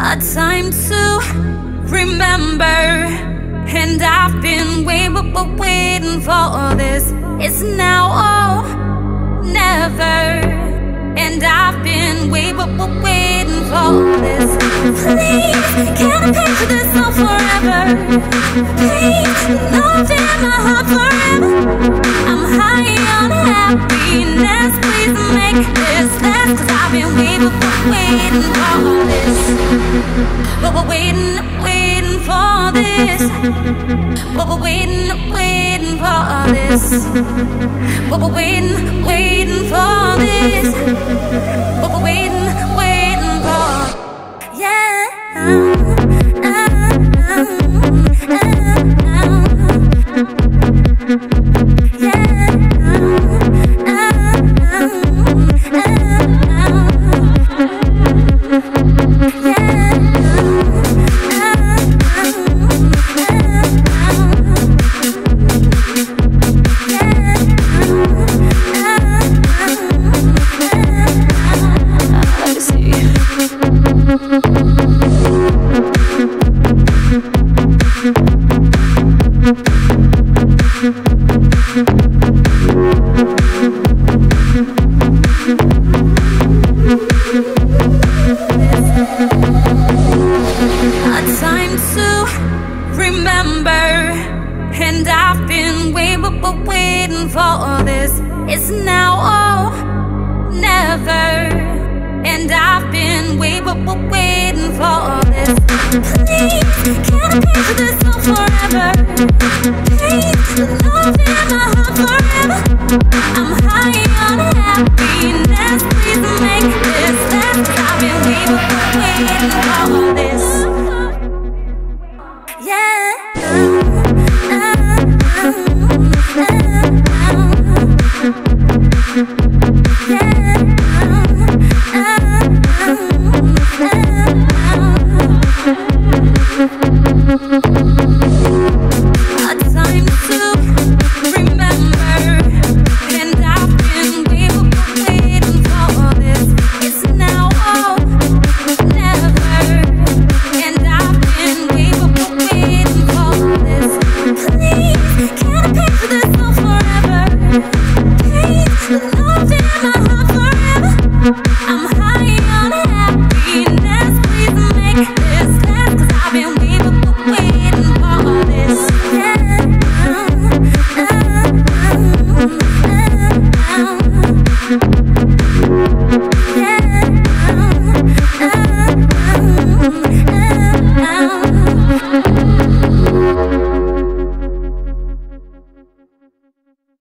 a time to remember, and I've been waiting for this. It's now or never, and I've been waiting for this. Please, can't I picture this all forever? Please, love in my heart forever. I'm high on happiness, please make this last, 'cause I've been waiting for this. But we're waiting for this. But we're waiting for this. But we're waiting for this. But we're waiting for, yeah. Please make this last. I've been waiting for this.